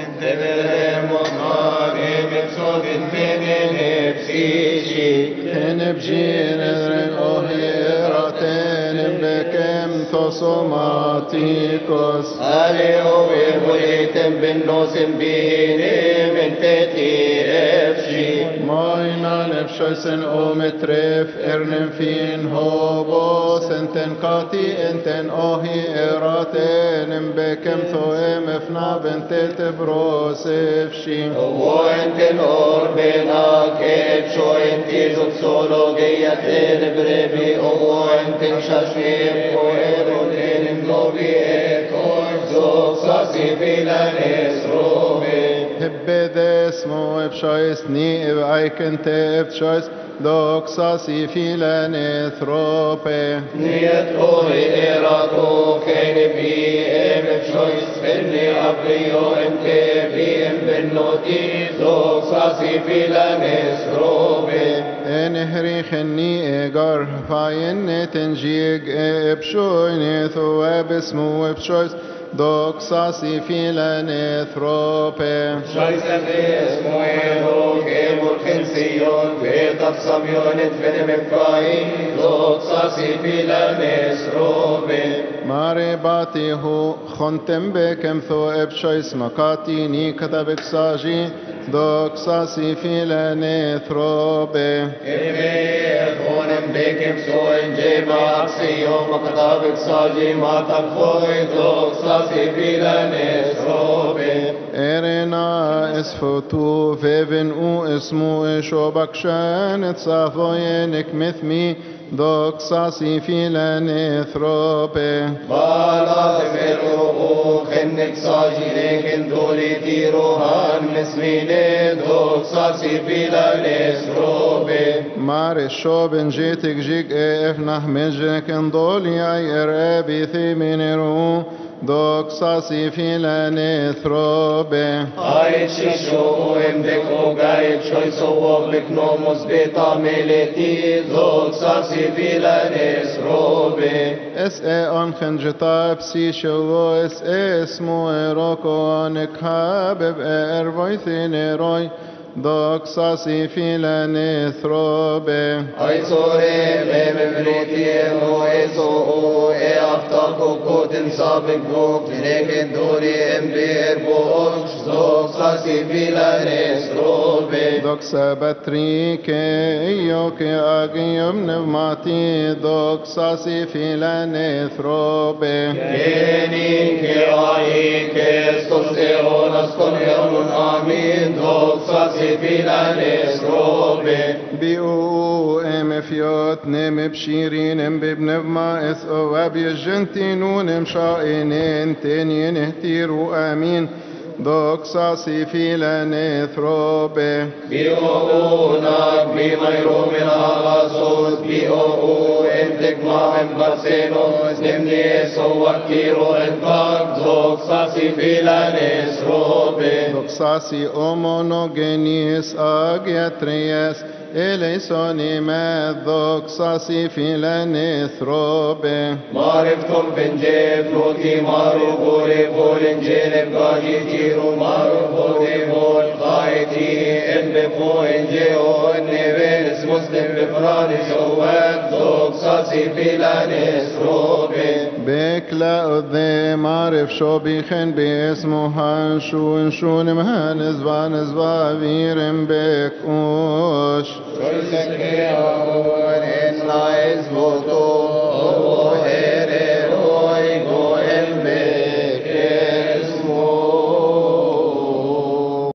تنتبه مطارب بصوب من نفسيشي تنبجي نزر الأهيرتين بكم تصماتيكوس أليو بوليتم بالنوسم بيني من تتي أفشي ماينا نبشي سنقوم تريف إرنم فين هوبو سنتن قاتي انتن أهيرتين بكم ثوام فنا بنت تبروسف شي وانتن أوربناك شو انتي زود سولوجية تنبربي وانتن شاشيب وانتن نوبيك وانتن صاصي بلا نسروبي هبدا اسمو بشايس ني بعيك انت بشايس دوك صاصي في لانثروبي نيت قوي إيراتو كين بي ام بشويس بني أبريو ام كيفي ام بنوتي دوك صاصي في لانثروبي انهري خني ايقار فاين تنجيق بشويني ثواب اسمو بشويس دوك صاصي في لانثروبي شايس اسمو سيون بيضة صميونة فيلم فاين ذوق صاصي في لمسروبي مارباتي هو خنتم بكم ثوب شايس مكاتيني كتبك ساجي ذوق صاصي في لنثروبي خنتم بكم سوين جيبا أكسيو مكتبك ساجي ما تبخوي ذوق صاصي في لنثروبي إرنا اسفتو فيفن أو اسمو شوبك شان تصافوينك مثمي دوك صاصي في لنثروبي بالا تمرقو خنك صاجي لكن دولي تيروهان مسميني دوك صاصي في لنثروبي ماري الشوبن جيتك جيك افنح مجنك دولي اي ارابي ثمين رو دوك صاصي في لنثروبي عايشي شو امدك وقايد شوي صوب لك نوموس بطاملتي دوك صاصي في لنثروبي اس اي انخن جطاب سي شو اس اي اسمو ايروكو انك حابب ايروي ثيني روي دوك صاصي في لنثروبي اي صوري بمبريتي ويسوء اي افتاكو كوتن سابقوك لكن دوري امبير بوكش دوك صاصي في لنثروبي دوك سابتريكي ايوكي اقيم نفماتي دوك صاصي في لنثروبي كينيكي ايكي استوصي ونسكن يوم امين دوك صاصي في لنثروبي بيو ام فيوت نم بشيرين ببنب ما اس او ابي جنتينون مشائنين تنين اهتيرو امين دوك صاصي في لنثروبي بيووناك بميرو من اغاصوس بيوو انتك ما انبسينوس نمني صور كيرو انتك دوك صاصي في لنثروبي دوك صاصي امونوجينيس اجياترياس إليسوني ما ذوق صاصي في لنثروبي معرفتم بنجيب روتي مارو بولي بولنجيب قاجي تيرو مارو بولي بول قايتي إن بفو إنجيو إني بيس مسلم بفراني شوات ذوق صاصي في لنثروبي بك لا أذي معرف شو بيخن باسمو هنشون شون مهن زبان زبابيرن بك أوش We're